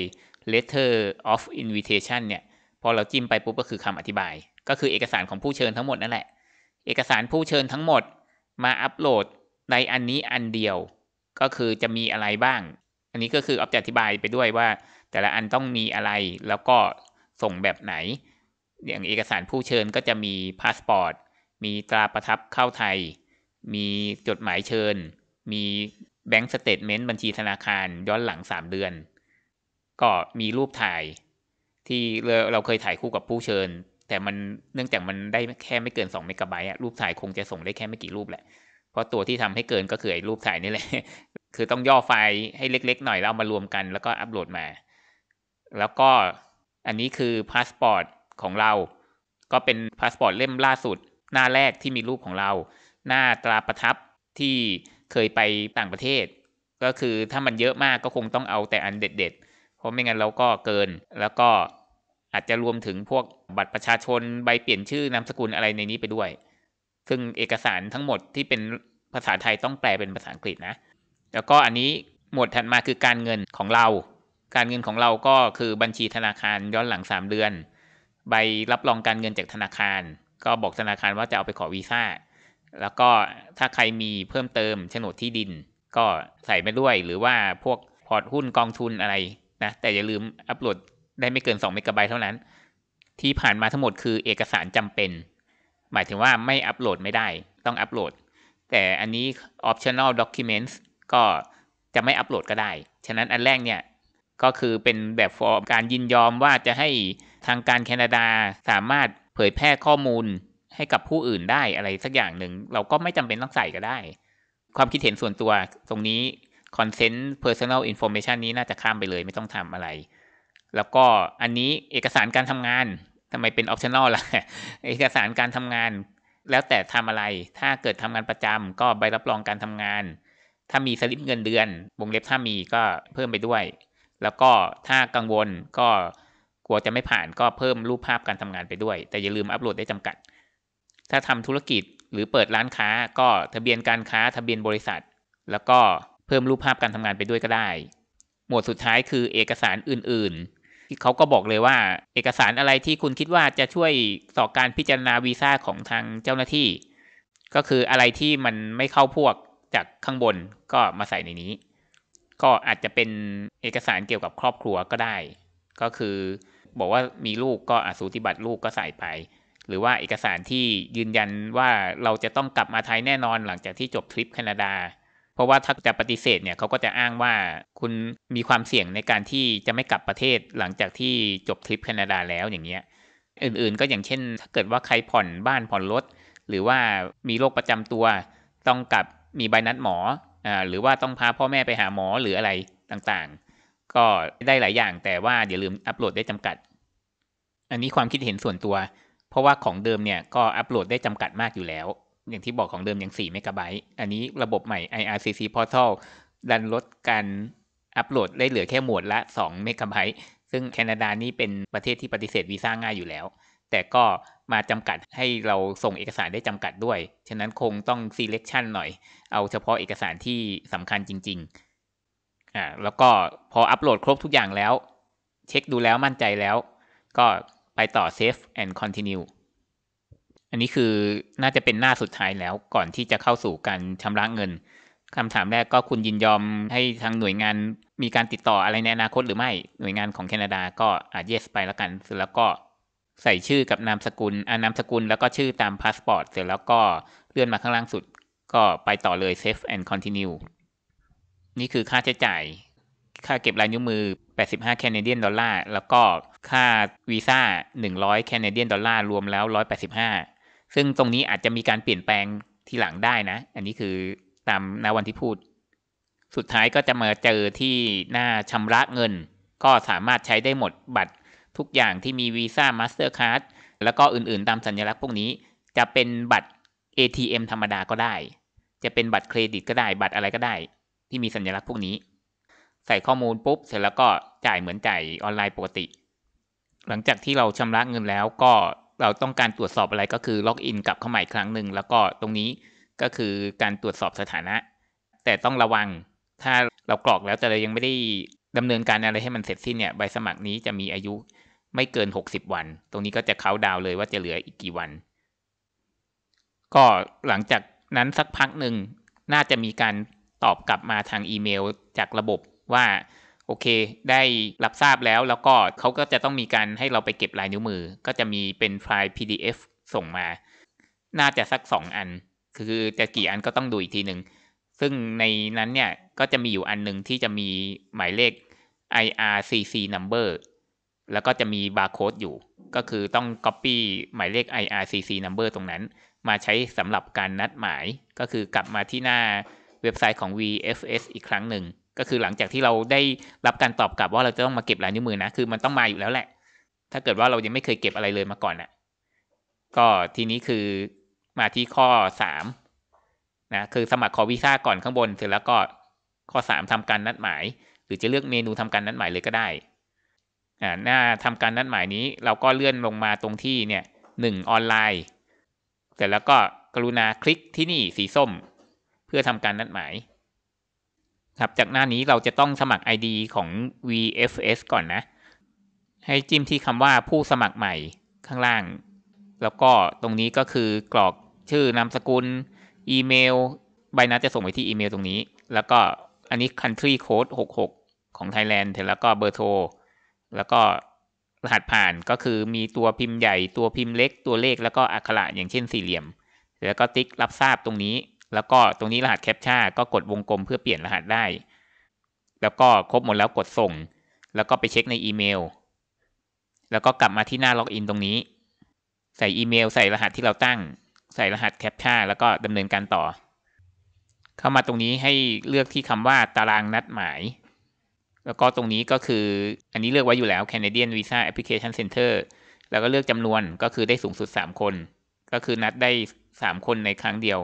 letter of invitation เนี่ยพอเราจิ้มไปปุ๊บก็คือคำอธิบายก็คือเอกสารของผู้เชิญทั้งหมดนั่นแหละเอกสารผู้เชิญทั้งหมดมาอัปโหลดในอันนี้อันเดียวก็คือจะมีอะไรบ้างอันนี้ก็คือออฟจะอธิบายไปด้วยว่าแต่ละอันต้องมีอะไรแล้วก็ส่งแบบไหนอย่างเอกสารผู้เชิญก็จะมีพาสปอร์ตมีตราประทับเข้าไทยมีจดหมายเชิญมีแบงก์สเตทเมนต์บัญชีธนาคารย้อนหลัง3เดือนก็มีรูปถ่ายที่เราเคยถ่ายคู่กับผู้เชิญแต่มันเนื่องจากมันได้แค่ไม่เกิน2เมกะไบต์รูปถ่ายคงจะส่งได้แค่ไม่กี่รูปแหละเพราะตัวที่ทำให้เกินก็คือไอ้รูปถ่ายนี่แหละคือต้องย่อไฟล์ให้เล็กๆหน่อยแล้วเอามารวมกันแล้วก็อัปโหลดมาแล้วก็อันนี้คือพาสปอร์ตของเราก็เป็นพาสปอร์ตเล่มล่าสุดหน้าแรกที่มีรูปของเราหน้าตราประทับที่เคยไปต่างประเทศก็คือถ้ามันเยอะมากก็คงต้องเอาแต่อันเด็ดๆเพราะไม่งั้นเราก็เกินแล้วก็อาจจะรวมถึงพวกบัตรประชาชนใบเปลี่ยนชื่อนามสกุลอะไรในนี้ไปด้วยซึ่งเอกสารทั้งหมดที่เป็นภาษาไทยต้องแปลเป็นภาษาอังกฤษนะแล้วก็อันนี้หมวดถัดมาคือการเงินของเราการเงินของเราก็คือบัญชีธนาคารย้อนหลัง3เดือนใบรับรองการเงินจากธนาคารก็บอกธนาคารว่าจะเอาไปขอวีซ่าแล้วก็ถ้าใครมีเพิ่มเติมโฉนดที่ดินก็ใส่ไปด้วยหรือว่าพวกพอร์ตหุ้นกองทุนอะไรนะแต่อย่าลืมอัปโหลดได้ไม่เกิน2เมกะไบต์เท่านั้นที่ผ่านมาทั้งหมดคือเอกสารจำเป็นหมายถึงว่าไม่อัปโหลดไม่ได้ต้องอัปโหลดแต่อันนี้ optional documentsก็จะไม่อัปโหลดก็ได้ฉะนั้นอันแรกเนี่ยก็คือเป็นแบบฟอร์มการยินยอมว่าจะให้ทางการแคนาดาสามารถเผยแพร่ข้อมูลให้กับผู้อื่นได้อะไรสักอย่างหนึ่งเราก็ไม่จำเป็นต้องใส่ก็ได้ความคิดเห็นส่วนตัวตรงนี้ consent personal information นี้น่าจะข้ามไปเลยไม่ต้องทำอะไรแล้วก็อันนี้เอกสารการทำงานทำไมเป็น optional ล่ะเอกสารการทำงานแล้วแต่ทำอะไรถ้าเกิดทำงานประจำก็ใบรับรองการทำงานถ้ามีสลิปเงินเดือนวงเล็บถ้ามีก็เพิ่มไปด้วยแล้วก็ถ้ากังวลก็กลัวจะไม่ผ่านก็เพิ่มรูปภาพการทำงานไปด้วยแต่อย่าลืมอัปโหลดได้จำกัดถ้าทำธุรกิจหรือเปิดร้านค้าก็ทะเบียนการค้าทะเบียนบริษัทแล้วก็เพิ่มรูปภาพการทำงานไปด้วยก็ได้หมวดสุดท้ายคือเอกสารอื่นๆที่เขาก็บอกเลยว่าเอกสารอะไรที่คุณคิดว่าจะช่วยต่อการพิจารณาวีซ่าของทางเจ้าหน้าที่ก็คืออะไรที่มันไม่เข้าพวกจากข้างบนก็มาใส่ในนี้ก็อาจจะเป็นเอกสารเกี่ยวกับครอบครัวก็ได้ก็คือบอกว่ามีลูกก็สูติบัตรลูกก็ใส่ไปหรือว่าเอกสารที่ยืนยันว่าเราจะต้องกลับมาไทยแน่นอนหลังจากที่จบทริปแคนาดาเพราะว่าถ้าจะปฏิเสธเนี่ยเขาก็จะอ้างว่าคุณมีความเสี่ยงในการที่จะไม่กลับประเทศหลังจากที่จบทริปแคนาดาแล้วอย่างเงี้ยอื่นๆก็อย่างเช่นถ้าเกิดว่าใครผ่อนบ้านผ่อนรถหรือว่ามีโรคประจำตัวต้องกลับมีใบนัดหมอหรือว่าต้องพาพ่อแม่ไปหาหมอหรืออะไรต่างๆก็ได้หลายอย่างแต่ว่าอย่าลืมอัปโหลดได้จำกัดอันนี้ความคิดเห็นส่วนตัวเพราะว่าของเดิมเนี่ยก็อัปโหลดได้จำกัดมากอยู่แล้วอย่างที่บอกของเดิมยัง4 เมกะไบต์อันนี้ระบบใหม่ IRCC Portal ดันลดการ อัปโหลดได้เหลือแค่โหมดละ2เมกะไบต์ซึ่งแคนาดานี่เป็นประเทศที่ปฏิเสธวีซ่าง่ายอยู่แล้วแต่ก็มาจำกัดให้เราส่งเอกสารได้จำกัดด้วยฉะนั้นคงต้อง selection หน่อยเอาเฉพาะเอกสารที่สำคัญจริงๆแล้วก็พออัปโหลดครบทุกอย่างแล้วเช็คดูแล้วมั่นใจแล้วก็ไปต่อ save and continue อันนี้คือน่าจะเป็นหน้าสุดท้ายแล้วก่อนที่จะเข้าสู่การชำระเงินคำถามแรกก็คุณยินยอมให้ทางหน่วยงานมีการติดต่ออะไรในอนาคตหรือไม่หน่วยงานของแคนาดาก็yes ไปแล้วกันเสร็จแล้วก็ใส่ชื่อกับนามสกุลนามสกุลแล้วก็ชื่อตามพาสปอร์ตเสร็จแล้วก็เลื่อนมาข้างล่างสุดก็ไปต่อเลย save and continue นี่คือค่าใช้จ่ายค่าเก็บลายนิ้วมือ85 Canadian ดอลลาร์แล้วก็ค่าวีซ่า100 Canadian ดอลลาร์รวมแล้ว185ซึ่งตรงนี้อาจจะมีการเปลี่ยนแปลงทีหลังได้นะอันนี้คือตามณวันที่พูดสุดท้ายก็จะมาเจอที่หน้าชำระเงินก็สามารถใช้ได้หมดบัตรทุกอย่างที่มีวีซ่ามาสเตอร์การ์ดแล้วก็อื่นๆตามสัญลักษณ์พวกนี้จะเป็นบัตร ATM ธรรมดาก็ได้จะเป็นบัตรเครดิตก็ได้บัตรอะไรก็ได้ที่มีสัญลักษณ์พวกนี้ใส่ข้อมูลปุ๊บเสร็จแล้วก็จ่ายเหมือนจ่ายออนไลน์ปกติหลังจากที่เราชำระเงินแล้วก็เราต้องการตรวจสอบอะไรก็คือล็อกอินกลับเข้ามาอีกครั้งหนึ่งแล้วก็ตรงนี้ก็คือการตรวจสอบสถานะแต่ต้องระวังถ้าเรากรอกแล้วแต่เรายังไม่ได้ดำเนินการอะไรให้มันเสร็จสิ้นเนี่ยใบสมัครนี้จะมีอายุไม่เกิน60วันตรงนี้ก็จะเค้าดาวเลยว่าจะเหลืออีกกี่วันก็หลังจากนั้นสักพักหนึ่งน่าจะมีการตอบกลับมาทางอีเมลจากระบบว่าโอเคได้รับทราบแล้วแล้วก็เขาก็จะต้องมีการให้เราไปเก็บลายนิ้วมือก็จะมีเป็นไฟล์ PDF ส่งมาน่าจะสัก2อันคือจะกี่อันก็ต้องดูอีกทีหนึ่งซึ่งในนั้นเนี่ยก็จะมีอยู่อันหนึ่งที่จะมีหมายเลข IRCC number แล้วก็จะมีบาร์โค้ดอยู่ก็คือต้อง copy หมายเลข IRCC number ตรงนั้นมาใช้สำหรับการนัดหมายก็คือกลับมาที่หน้าเว็บไซต์ของ VFS อีกครั้งหนึ่งก็คือหลังจากที่เราได้รับการตอบกลับว่าเราจะต้องมาเก็บลายนิ้วมือนะคือมันต้องมาอยู่แล้วแหละถ้าเกิดว่าเรายังไม่เคยเก็บอะไรเลยมาก่อนน่ะก็ทีนี้คือมาที่ข้อ3นะคือสมัครขอวีซ่าก่อนข้างบนเสร็จแล้วก็ข้อ3ทำการนัดหมายหรือจะเลือกเมนูทำการนัดหมายเลยก็ได้หน้าทำการนัดหมายนี้เราก็เลื่อนลงมาตรงที่เนี่ย1ออนไลน์เสร็จแล้วก็กรุณาคลิกที่นี่สีส้มเพื่อทำการนัดหมายครับจากหน้านี้เราจะต้องสมัคร ID ของ VFS ก่อนนะให้จิ้มที่คำว่าผู้สมัครใหม่ข้างล่างแล้วก็ตรงนี้ก็คือกรอกชื่อนามสกุลอีเมลใบนัดจะส่งไปที่อีเมลตรงนี้แล้วก็อันนี้ country code 66ของ Thailand แล้วก็เบอร์โทรแล้วก็รหัสผ่านก็คือมีตัวพิมพ์ใหญ่ตัวพิมพ์เล็กตัวเลขแล้วก็อักขระอย่างเช่นสี่เหลี่ยมแล้วก็ติ๊กรับทราบตรงนี้แล้วก็ตรงนี้รหัสแคปชั่นก็กดวงกลมเพื่อเปลี่ยนรหัสได้แล้วก็ครบหมดแล้วกดส่งแล้วก็ไปเช็คในอีเมลแล้วก็กลับมาที่หน้าล็อกอินตรงนี้ใส่อีเมลใส่รหัสที่เราตั้งใส่รหัสแคปชั่นแล้วก็ดำเนินการต่อเข้ามาตรงนี้ให้เลือกที่คำว่าตารางนัดหมายแล้วก็ตรงนี้ก็คืออันนี้เลือกไว้อยู่แล้ว Canadian Visa Application Center แล้วก็เลือกจำนวนก็คือได้สูงสุด3คนก็คือนัดได้3คนในครั้งเดียว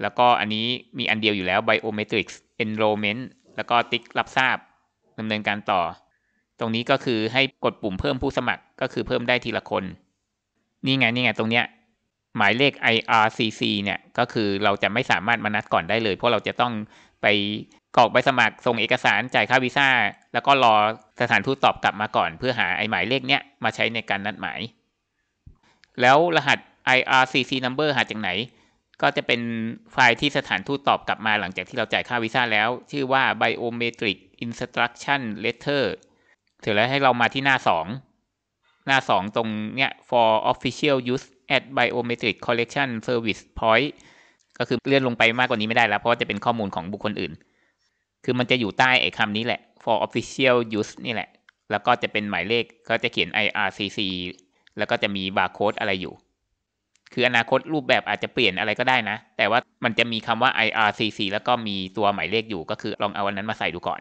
แล้วก็อันนี้มีอันเดียวอยู่แล้ว Biometrics Enrollment แล้วก็ติ๊กรับทราบดำเนินการต่อตรงนี้ก็คือให้กดปุ่มเพิ่มผู้สมัครก็คือเพิ่มได้ทีละคนนี่ไงตรงเนี้ยหมายเลข IRCC เนี่ยก็คือเราจะไม่สามารถมานัดก่อนได้เลยเพราะเราจะต้องไปกรอกใบสมัครส่งเอกสารจ่ายค่าวีซ่าแล้วก็รอสถานทูตตอบกลับมาก่อนเพื่อหาไอ้หมายเลขเนี้ยมาใช้ในการนัดหมายแล้วรหัส IRCC number หาจากไหนก็จะเป็นไฟล์ที่สถานทูตตอบกลับมาหลังจากที่เราจ่ายค่าวีซ่าแล้วชื่อว่า Biometric Instruction Letter เสร็จแล้วให้เรามาที่หน้า2ตรงเนี้ย for official use at biometric collection service point ก็คือเลื่อนลงไปมากกว่านี้ไม่ได้แล้วเพราะจะเป็นข้อมูลของบุคคลอื่นคือมันจะอยู่ใต้ไอ้คำนี้แหละ for official use นี่แหละแล้วก็จะเป็นหมายเลขก็จะเขียน IRCC แล้วก็จะมีบาร์โค้ดอะไรอยู่คืออนาคตรูปแบบอาจจะเปลี่ยนอะไรก็ได้นะแต่ว่ามันจะมีคำว่า IRCC แล้วก็มีตัวหมายเลขอยู่ก็คือลองเอาอันนั้นมาใส่ดูก่อน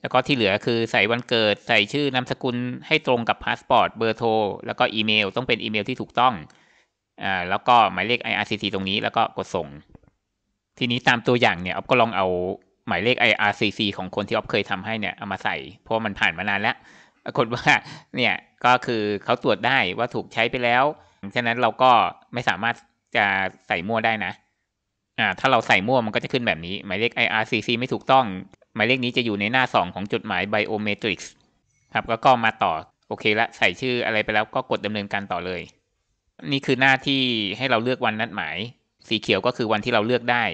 แล้วก็ที่เหลือคือใส่วันเกิดใส่ชื่อนามสกุลให้ตรงกับพาสปอร์ตเบอร์โทรแล้วก็อีเมลต้องเป็นอีเมลที่ถูกต้องแล้วก็หมายเลข IRCC ตรงนี้แล้วก็กดส่งทีนี้ตามตัวอย่างเนี่ยอ๊อฟก็ลองเอา หมายเลข IRCC ของคนที่อ๊อฟเคยทำให้เนี่ยเอามาใส่เพราะมันผ่านมานานแล้วปรากฏว่าเนี่ยก็คือเขาตรวจได้ว่าถูกใช้ไปแล้วฉะนั้นเราก็ไม่สามารถจะใส่มั่วได้นะถ้าเราใส่มั่วมันก็จะขึ้นแบบนี้หมายเลข IRCC ไม่ถูกต้องหมายเลขนี้จะอยู่ในหน้า2ของจดหมาย Biometrics ครับก็มาต่อโอเคละใส่ชื่ออะไรไปแล้วก็กดดำเนินการต่อเลยนี่คือหน้าที่ให้เราเลือกวันนัดหมายสีเขียวก็คือวันที่เราเลือกได้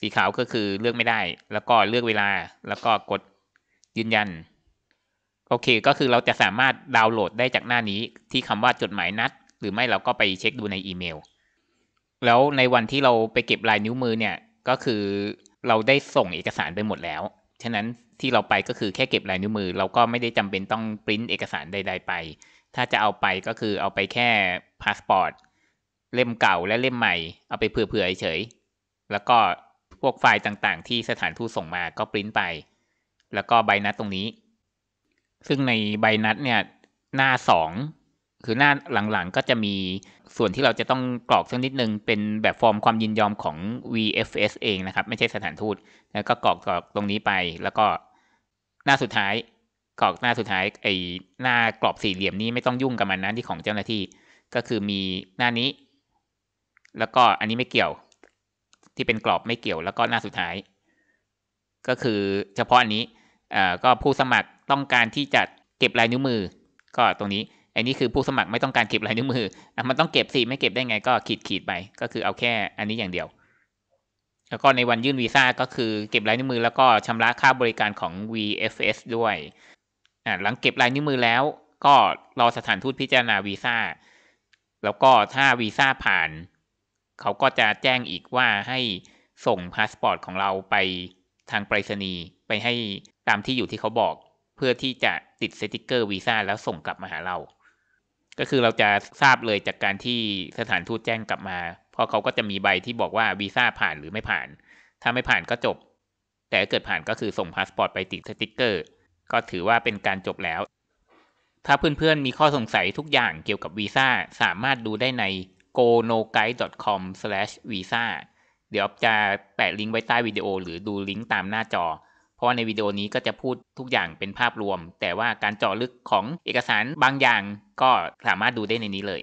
สีขาวก็คือเลือกไม่ได้แล้วก็เลือกเวลาแล้วก็กดยืนยันโอเคก็คือเราจะสามารถดาวน์โหลดได้จากหน้านี้ที่คำว่าจดหมายนัดหรือไม่เราก็ไปเช็คดูในอีเมลแล้วในวันที่เราไปเก็บลายนิ้วมือเนี่ยก็คือเราได้ส่งเอกสารไปหมดแล้วฉะนั้นที่เราไปก็คือแค่เก็บลายนิ้วมือเราก็ไม่ได้จำเป็นต้องปริ้นเอกสารใดๆไปถ้าจะเอาไปก็คือเอาไปแค่พาสปอร์ตเล่มเก่าและเล่มใหม่เอาไปเผื่อๆเฉยๆแล้วก็พวกไฟล์ต่างๆที่สถานทูตส่งมาก็ปริ้นไปแล้วก็ใบนัดตรงนี้ซึ่งในใบนัดเนี่ยหน้า2คือหน้าหลังๆก็จะมีส่วนที่เราจะต้องกรอกสักนิดนึงเป็นแบบฟอร์มความยินยอมของ VFS เองนะครับไม่ใช่สถานทูตแล้วก็กรอกตรงนี้ไปแล้วก็หน้าสุดท้ายกรอกหน้าสุดท้ายไอ้หน้ากรอบสี่เหลี่ยมนี้ไม่ต้องยุ่งกับมันนะที่ของเจ้าหน้าที่ก็คือมีหน้านี้แล้วก็อันนี้ไม่เกี่ยวที่เป็นกรอบไม่เกี่ยวแล้วก็หน้าสุดท้ายก็คือเฉพาะอันนี้ก็ผู้สมัครต้องการที่จะเก็บลายนิ้วมือก็ตรงนี้อันนี้คือผู้สมัครไม่ต้องการเก็บลายนิ้วมือมันต้องเก็บสิไม่เก็บได้ไงก็ขีดไปก็คือเอาแค่อันนี้อย่างเดียวแล้วก็ในวันยื่นวีซ่าก็คือเก็บลายนิ้วมือแล้วก็ชำระค่าบริการของ VFS ด้วยหลังเก็บลายนิ้วมือแล้วก็รอสถานทูตพิจารณาวีซ่าแล้วก็ถ้าวีซ่าผ่านเขาก็จะแจ้งอีกว่าให้ส่งพาสปอร์ตของเราไปทางไปรษณีย์ไปให้ตามที่อยู่ที่เขาบอกเพื่อที่จะติดสติ๊กเกอร์วีซ่าแล้วส่งกลับมาหาเราก็คือเราจะทราบเลยจากการที่สถานทูตแจ้งกลับมาเพราะเขาก็จะมีใบที่บอกว่าวีซ่าผ่านหรือไม่ผ่านถ้าไม่ผ่านก็จบแต่ถ้าเกิดผ่านก็คือส่งพาสปอร์ตไปติดสติ๊กเกอร์ก็ถือว่าเป็นการจบแล้วถ้าเพื่อนๆมีข้อสงสัยทุกอย่างเกี่ยวกับวีซ่าสามารถดูได้ใน gonoguide.com/visa เดี๋ยวจะแปะลิงก์ไว้ใต้วิดีโอหรือดูลิงก์ตามหน้าจอเพราะในวิดีโอนี้ก็จะพูดทุกอย่างเป็นภาพรวมแต่ว่าการเจาะลึกของเอกสารบางอย่างก็สามารถดูได้ในนี้เลย